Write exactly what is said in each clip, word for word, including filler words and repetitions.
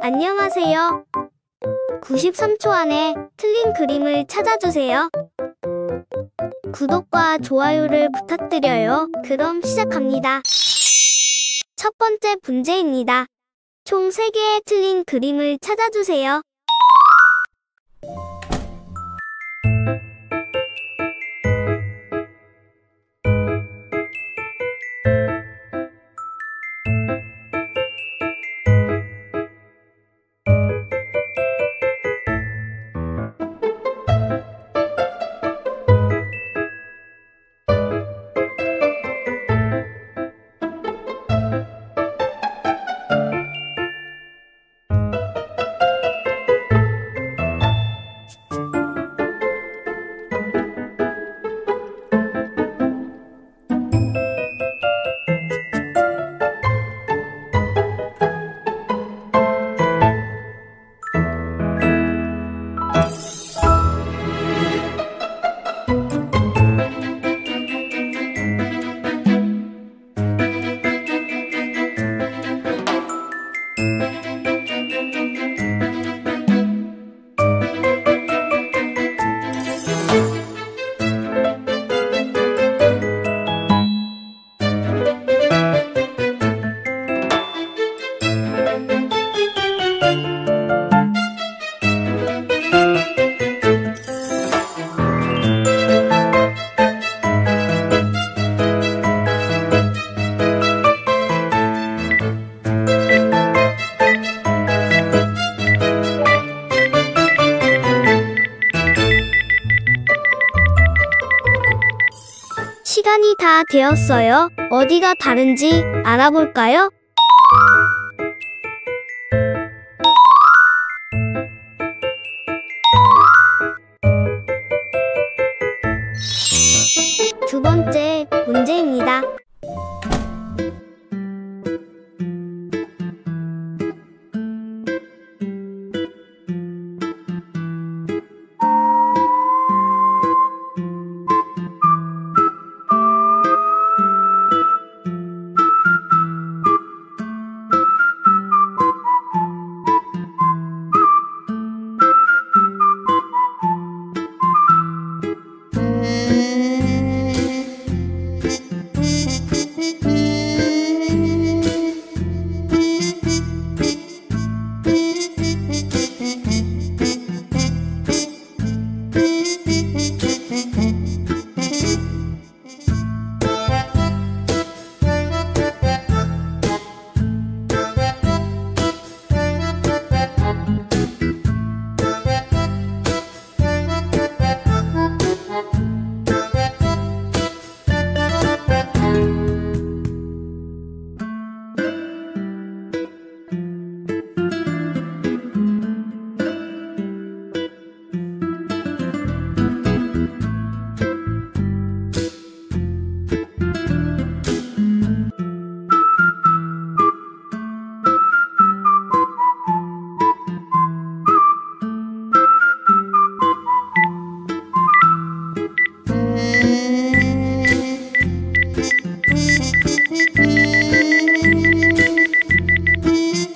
안녕하세요. 구십삼 초 안에 틀린 그림을 찾아주세요. 구독과 좋아요를 부탁드려요. 그럼 시작합니다. 첫 번째 문제입니다. 총 세 개의 틀린 그림을 찾아주세요. 시간이 다 되었어요. 어디가 다른지 알아볼까요? 두 번째 문제입니다.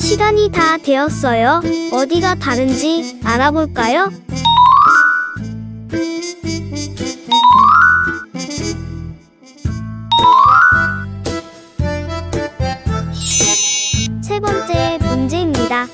시간이 다 되었어요. 어디가 다른지 알아볼까요? 세 번째 문제입니다.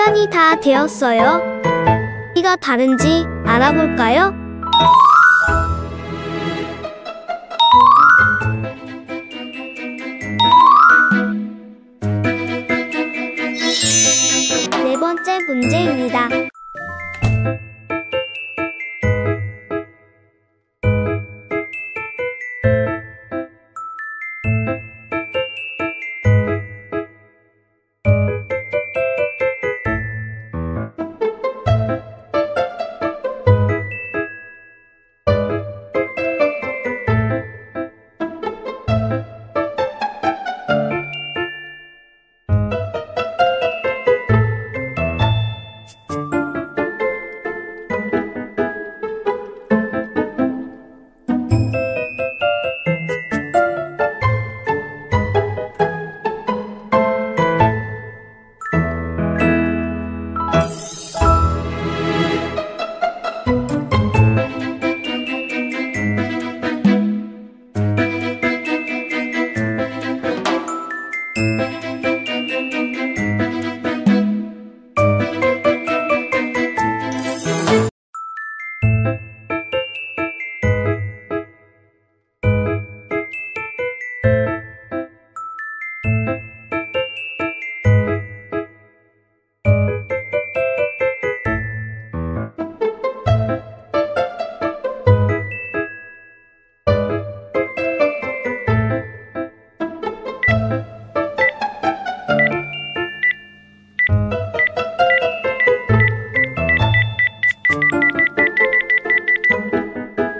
시간이 다 되었어요. 어디가 다른지 알아볼까요? 네 번째 문제입니다.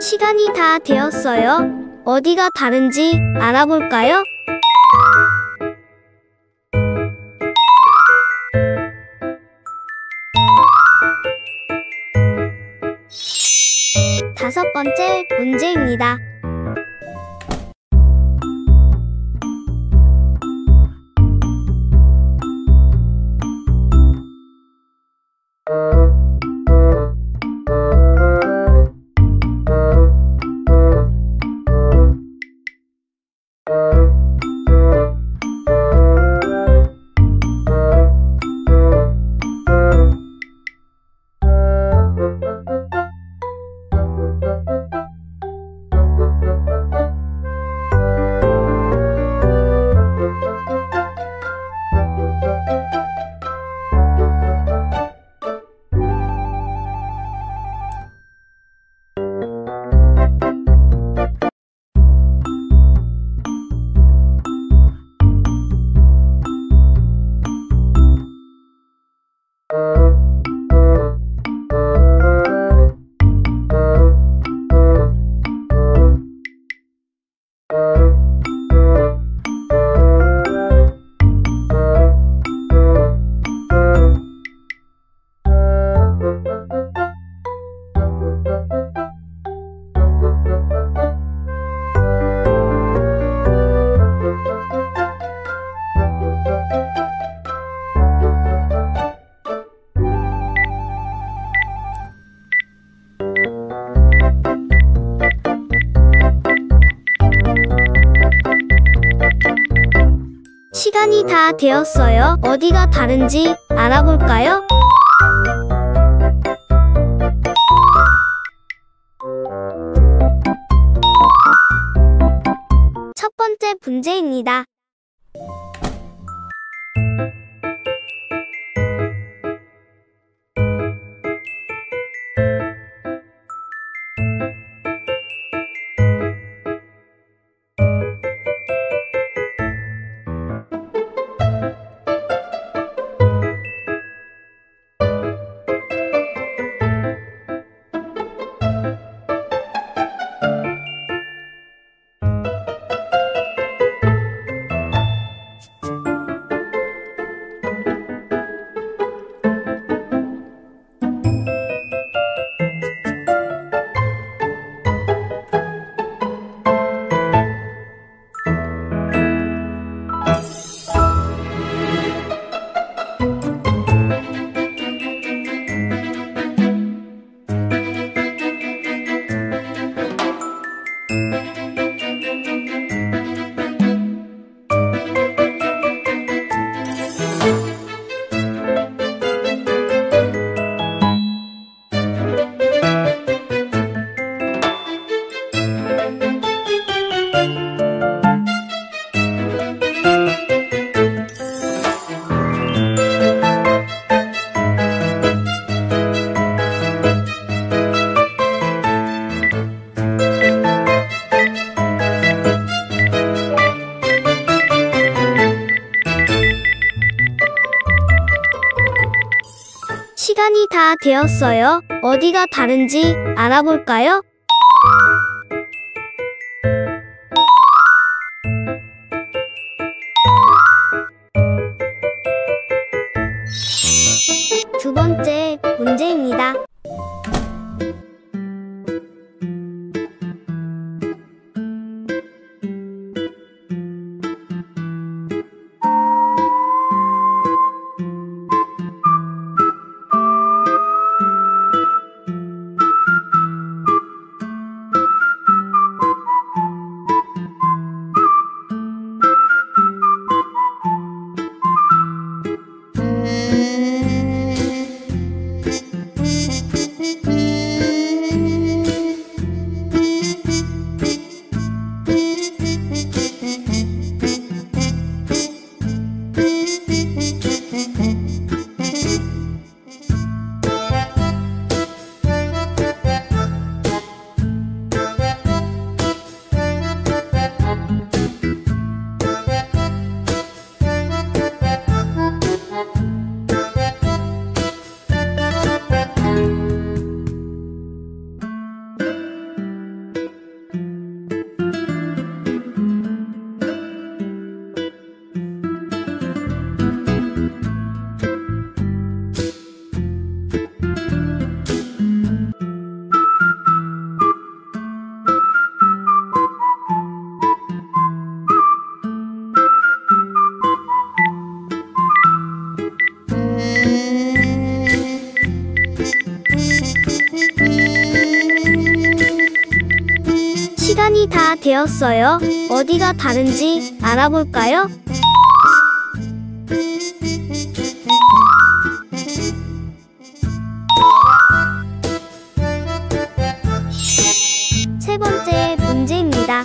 시간이 다 되었어요. 어디가 다른지 알아볼까요? 다섯 번째 문제입니다. 시간이 다 되었어요. 어디가 다른지 알아볼까요? 첫 번째 문제입니다. 시간이 다 되었어요. 어디가 다른지 알아볼까요? 두 번째 문제입니다. 시간이 다 되었어요. 어디가 다른지 알아볼까요? 세 번째 문제입니다.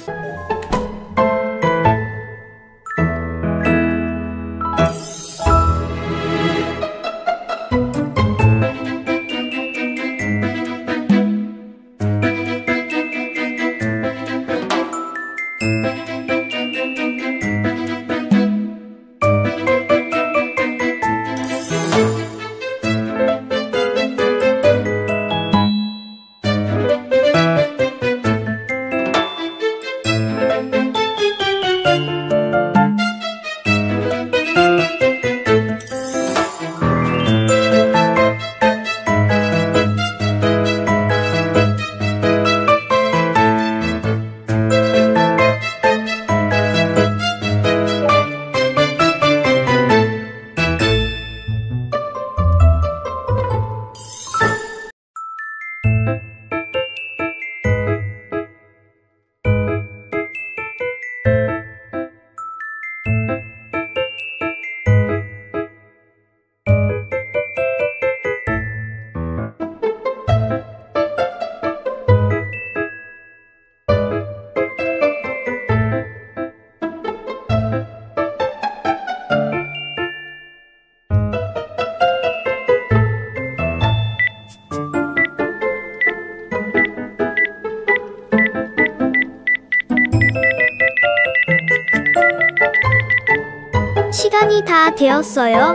시간이 다 되었어요.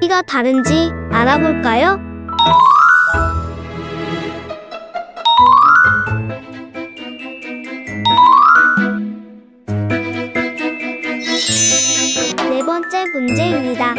어디가 다른지 알아볼까요? 네 번째 문제입니다.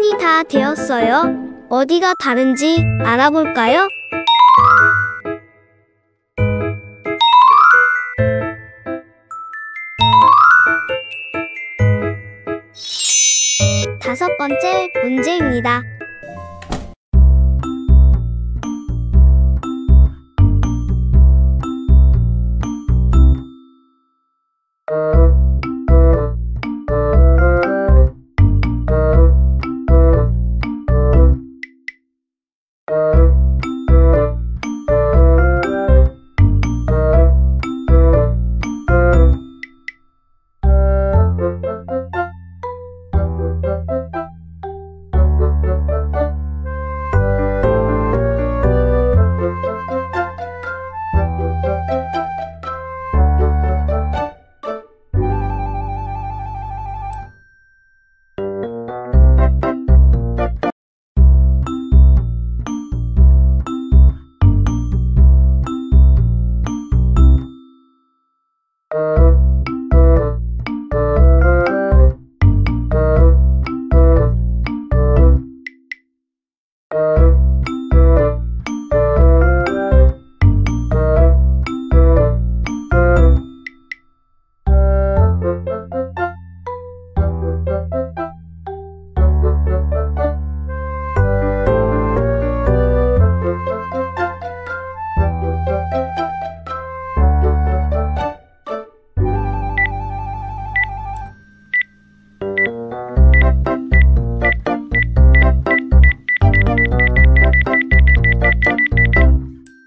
시간이 다 되었어요. 어디가 다른지 알아볼까요? 다섯 번째 문제입니다.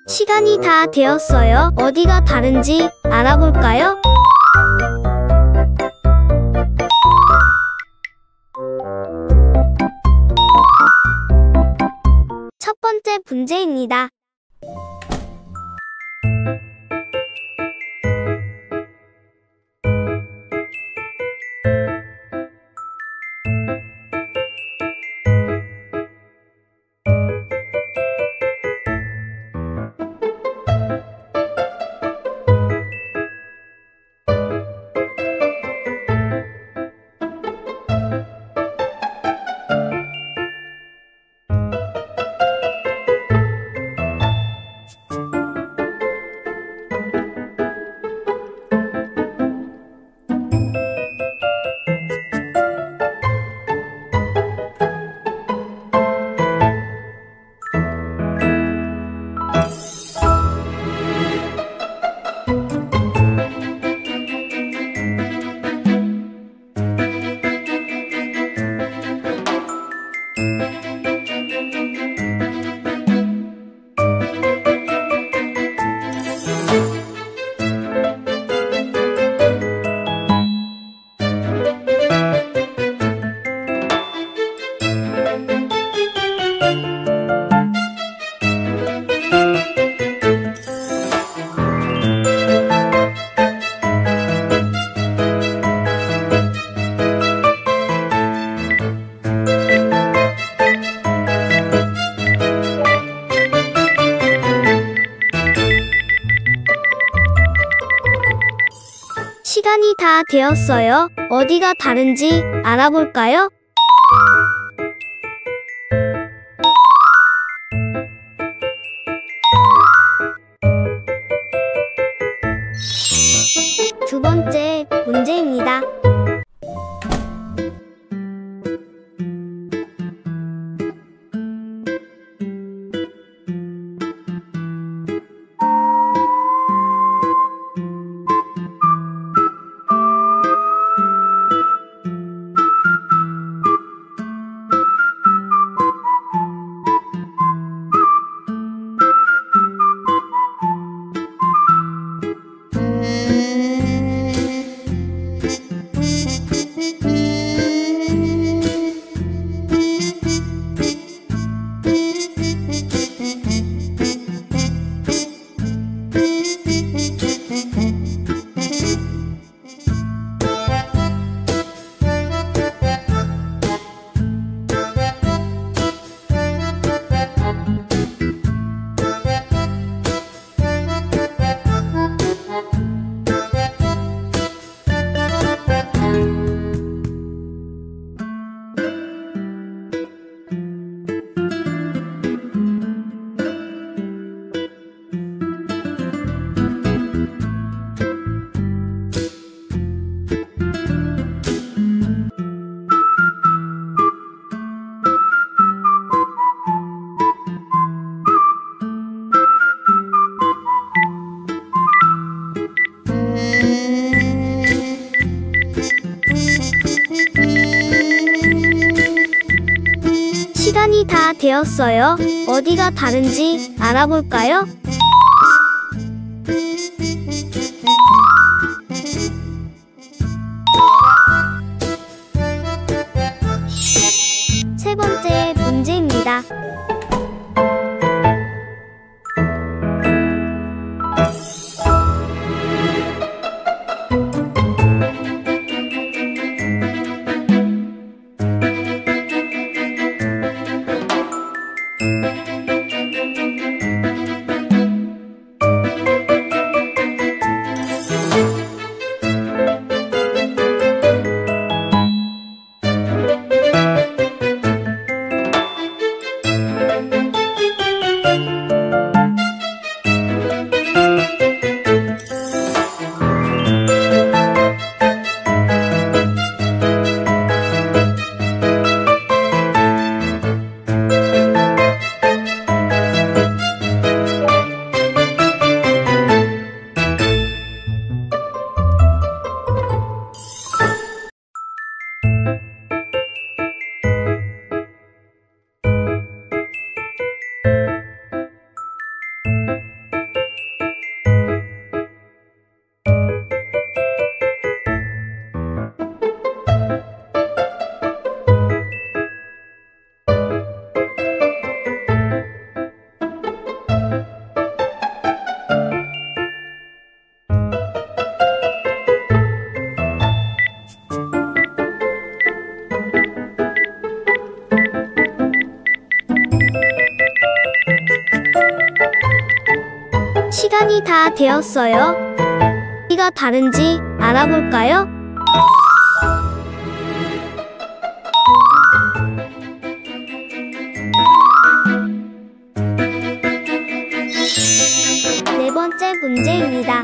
시간이 다 되었어요. 어디가 다른지 알아볼까요? 첫 번째 문제입니다. 시간이 다 되었어요. 어디가 다른지 알아볼까요? 두 번째 문제입니다. Mm-hmm. 시간이 다 되었어요. 어디가 다른지 알아볼까요? 세 번째 문제입니다. 시간이 다 되었어요. 어디가 다른지 알아볼까요? 네 번째 문제입니다.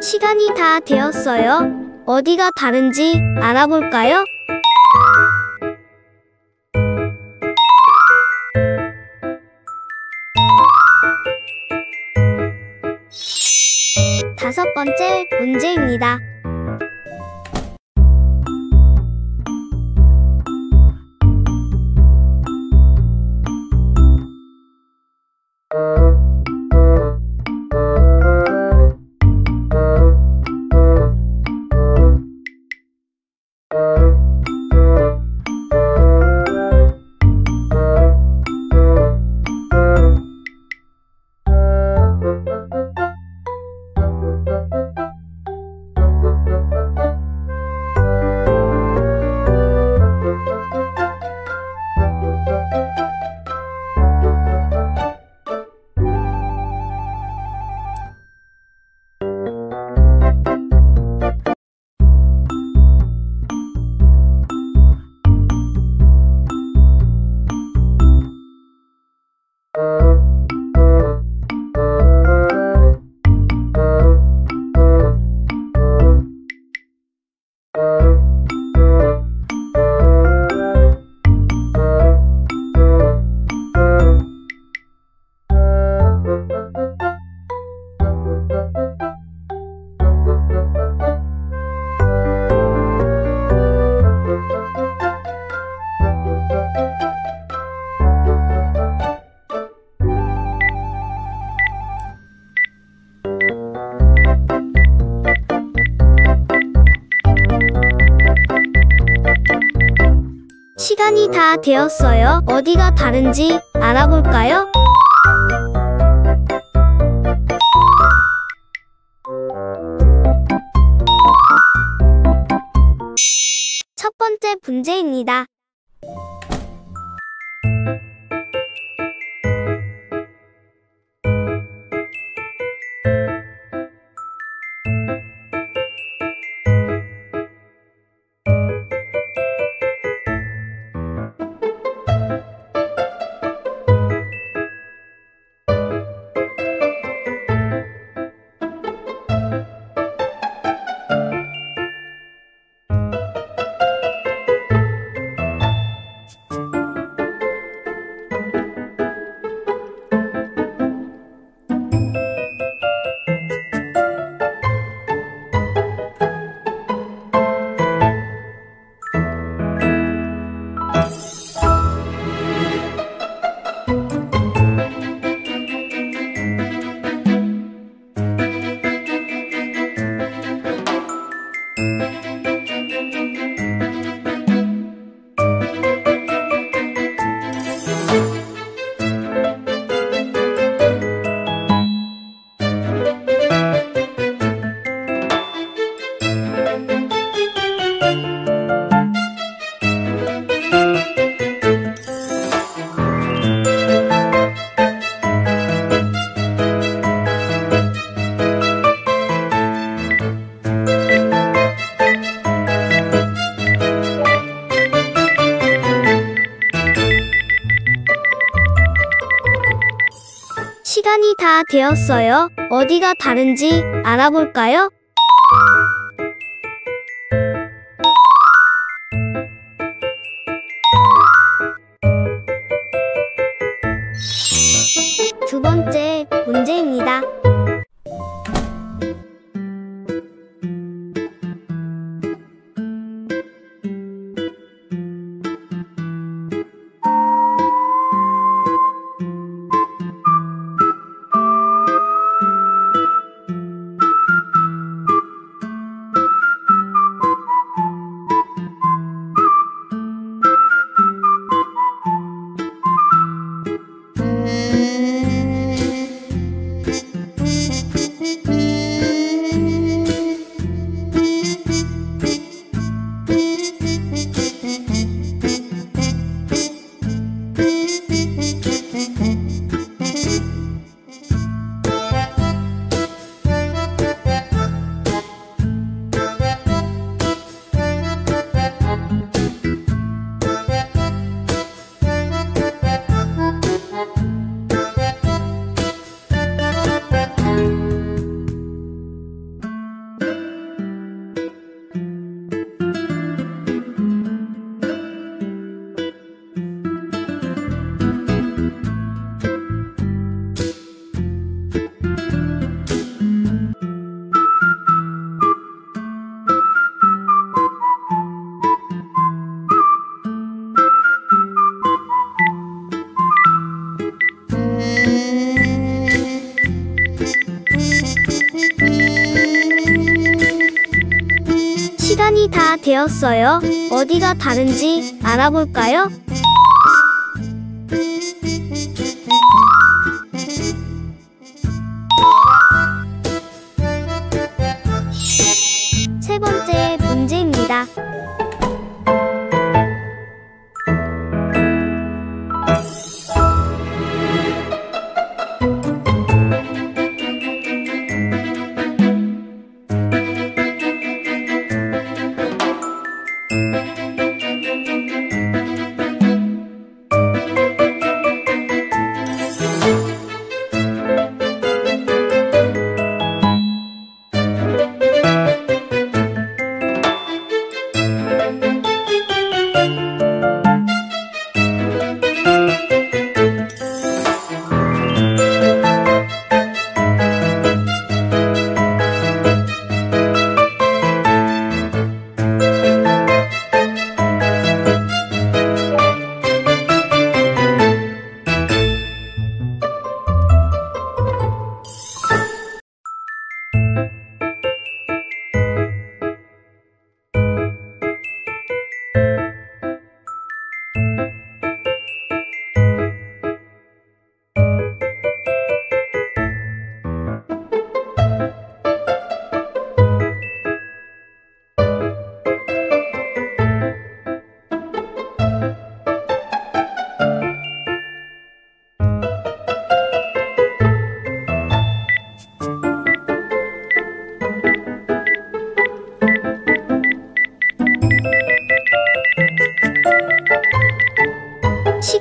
시간이 다 되었어요. 어디가 다른지 알아볼까요? 다섯 번째 문제입니다. 시간이 다 되었어요. 어디가 다른지 알아볼까요? 첫 번째 문제입니다. 시간이 다 되었어요. 어디가 다른지 알아볼까요? 두 번째 문제입니다. 시간이 다 되었어요. 어디가 다른지 알아볼까요? 세 번째 문제입니다. Thank you.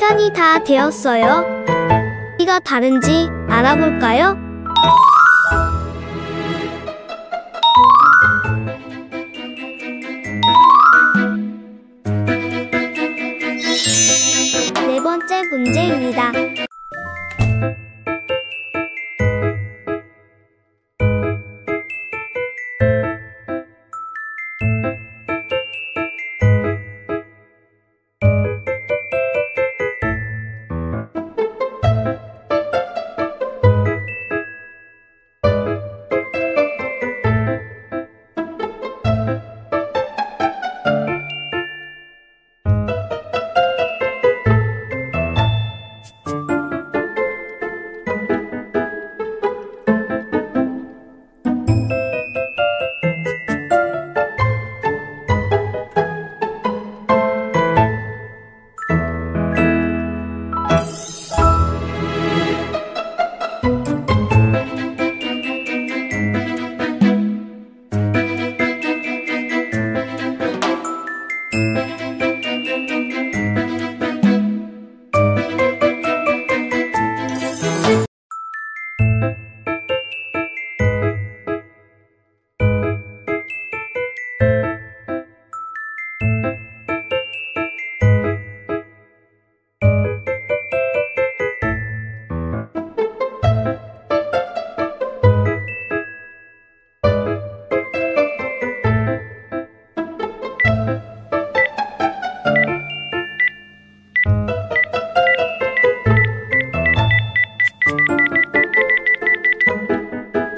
시간이 다 되었어요. 어디가 다른지 알아볼까요? 네 번째 문제입니다.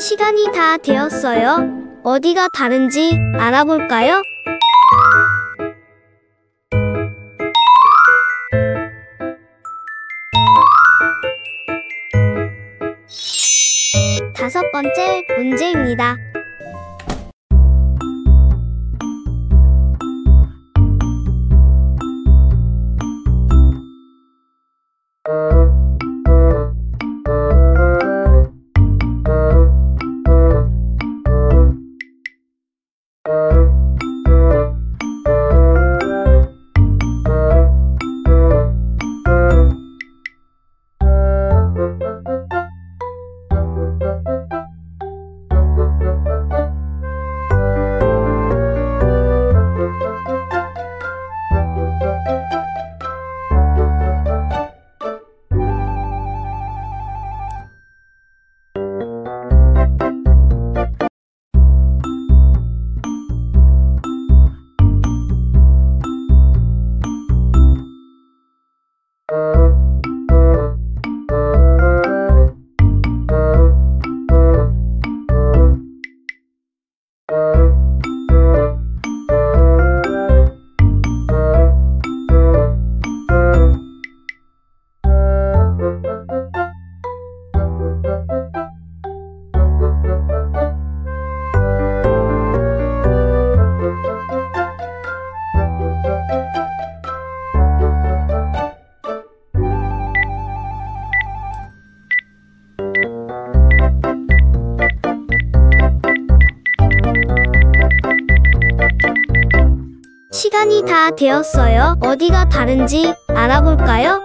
시간이 다 되었어요. 어디가 다른지 알아볼까요? 다섯 번째 문제입니다. 시간이 다 되었어요. 어디가 다른지 알아볼까요?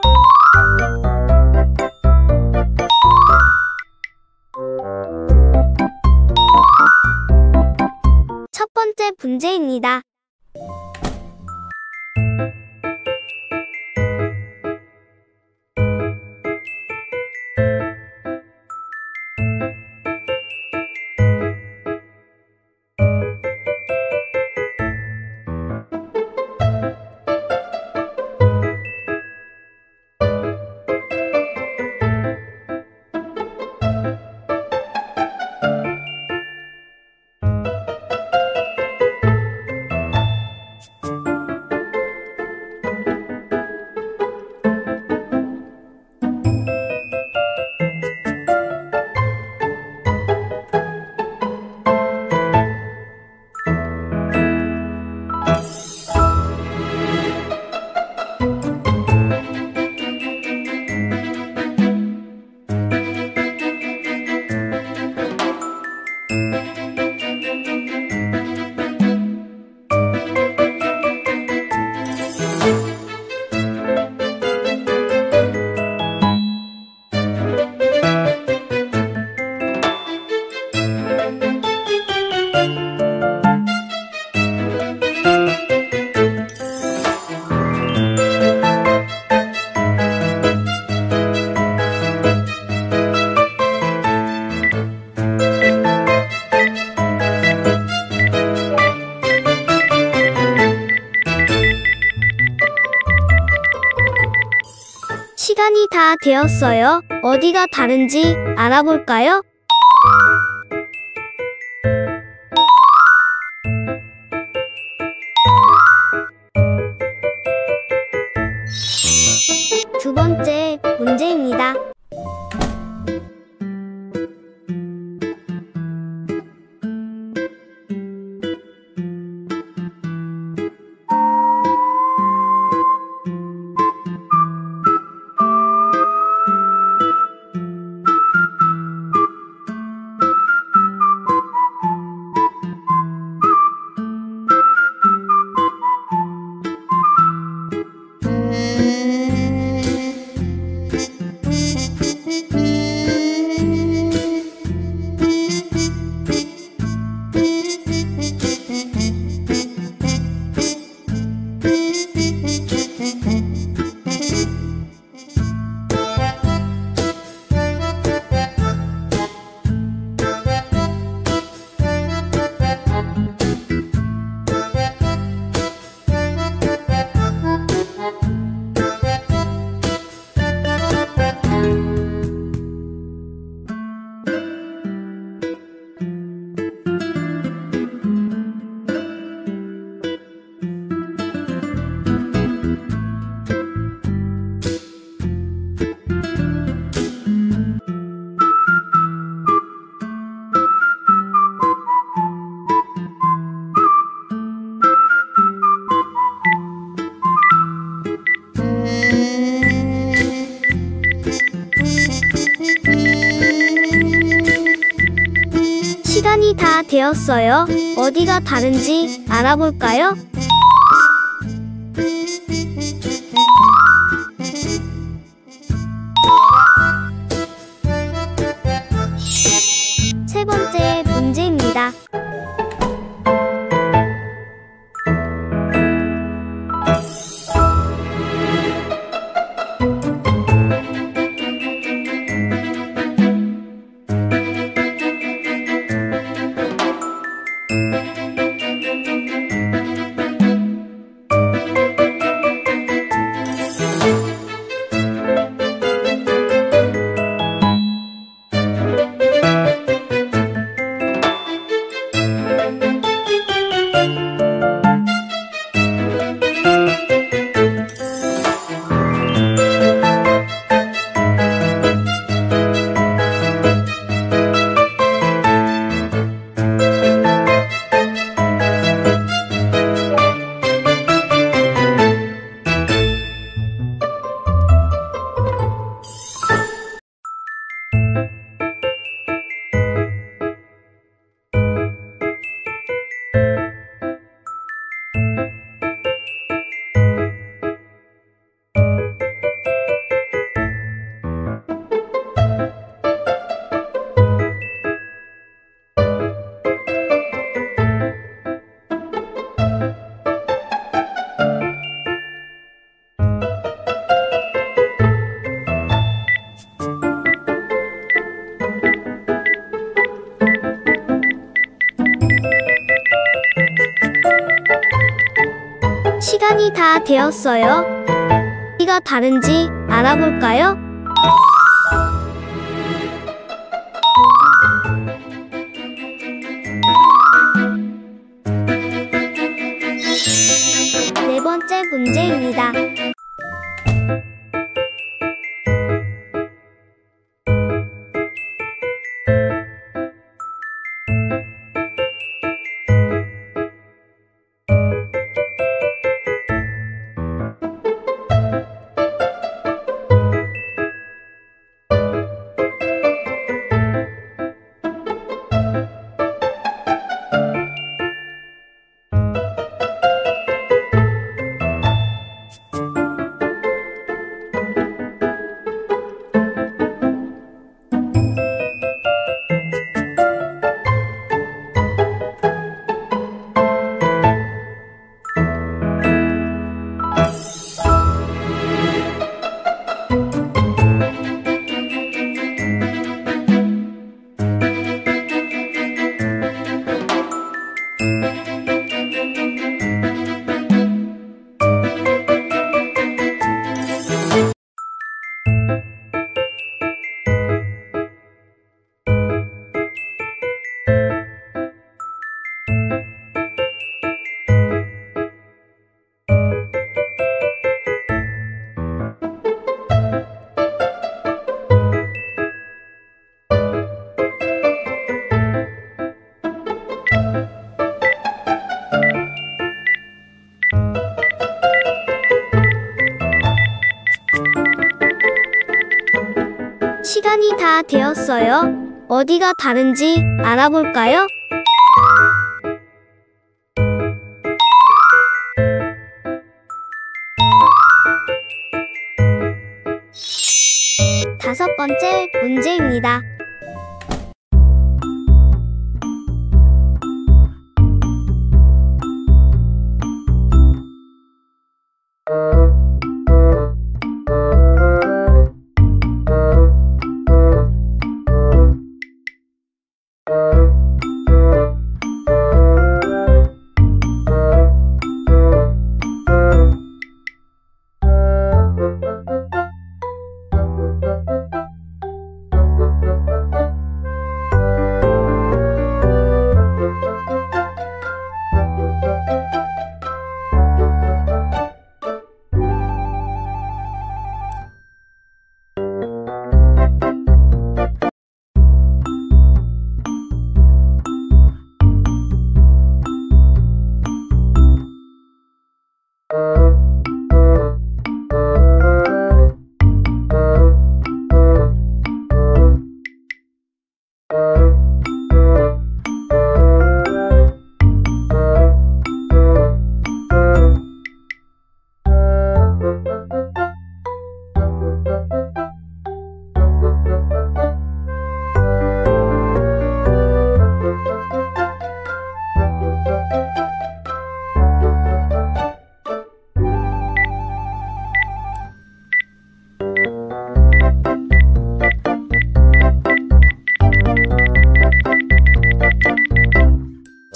첫 번째 문제입니다. 다 되었어요. 어디가 다른지 알아볼까요? 두 번째 문제입니다. 시간이 다 되었어요. 어디가 다른지 알아볼까요? 세 번째 문제입니다. 시간이 다 되었어요. 어디가 다른지 알아볼까요? 네 번째 문제입니다. you 시간이 다 되었어요. 어디가 다른지 알아볼까요? 다섯 번째 문제입니다.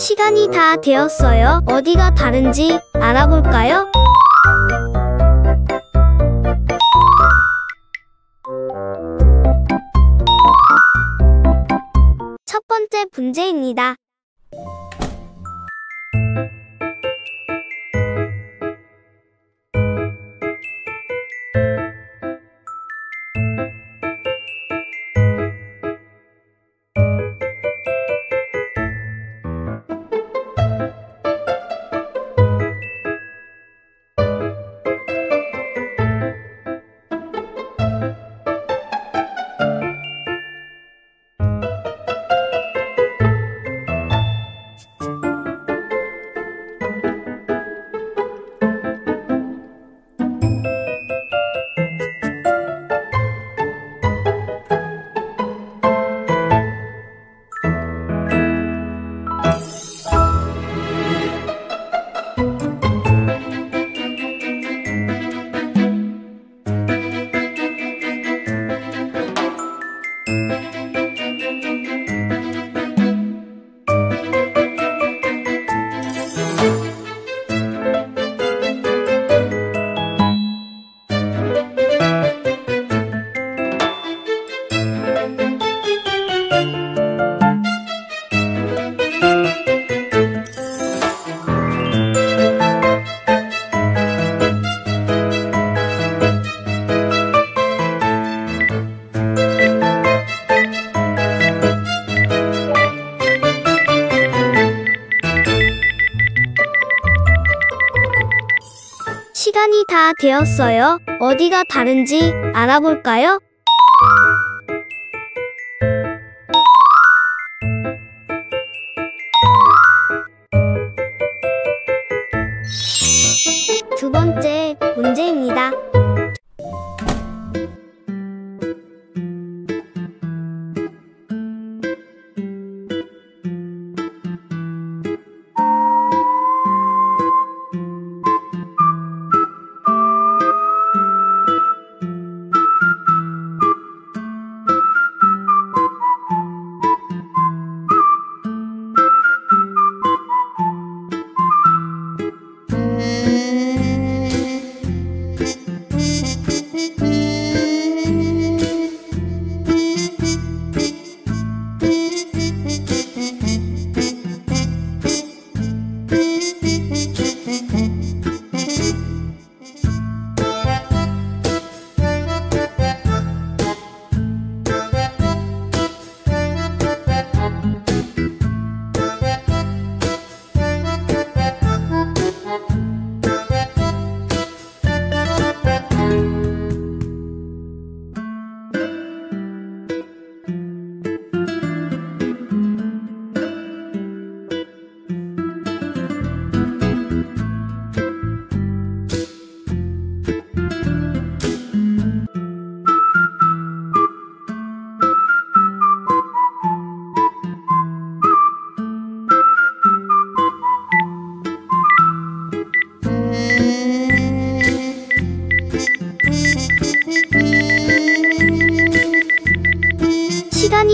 시간이 다 되었어요. 어디가 다른지 알아볼까요? 첫 번째 문제입니다. 시간이 다 되었어요. 어디가 다른지 알아볼까요? 두 번째 문제입니다. Thank you.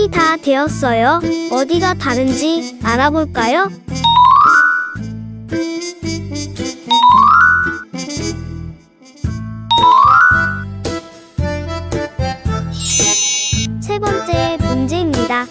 시간이 다 되었어요. 어디가 다른지 알아볼까요? 세 번째 문제입니다.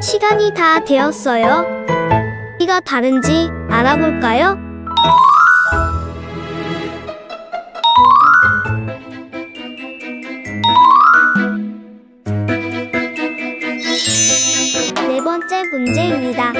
시간이 다 되었어요. 어디가 다른지 알아볼까요? 네 번째 문제입니다.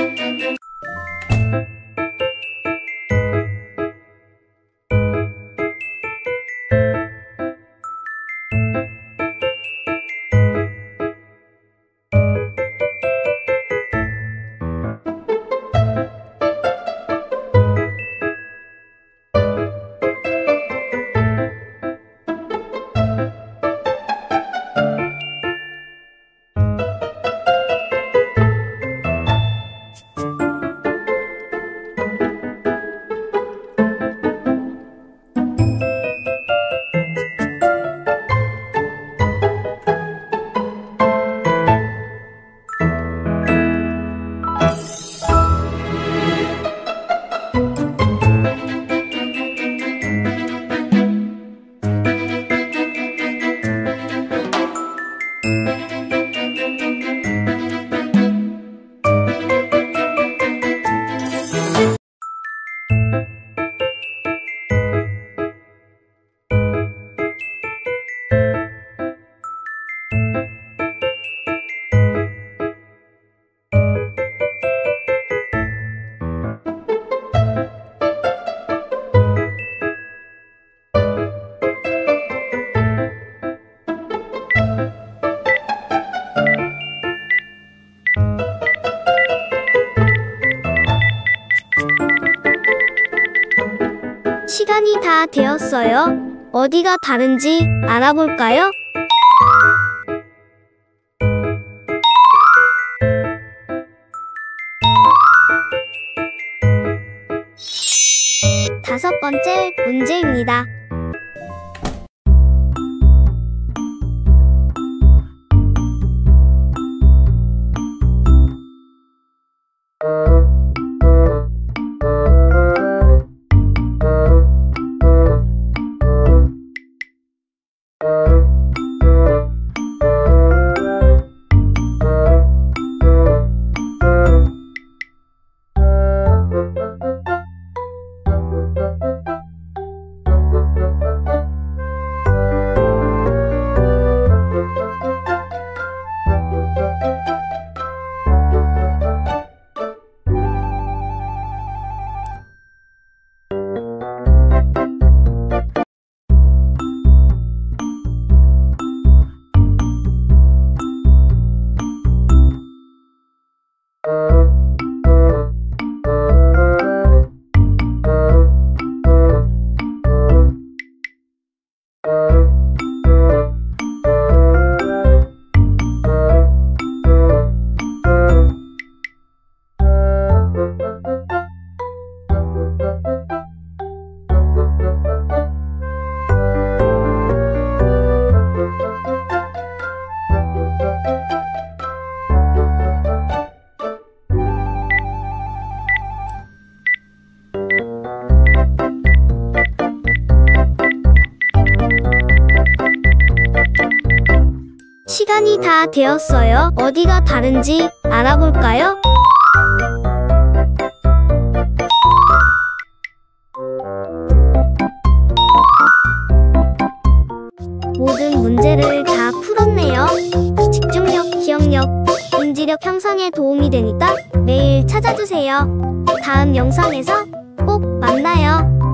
시간이 다 되었어요. 어디가 다른지 알아볼까요? 다섯 번째 문제입니다. 시간이 다 되었어요. 어디가 다른지 알아볼까요? 모든 문제를 다 풀었네요. 집중력, 기억력, 인지력 향상에 도움이 되니까 매일 찾아주세요. 다음 영상에서 꼭 만나요.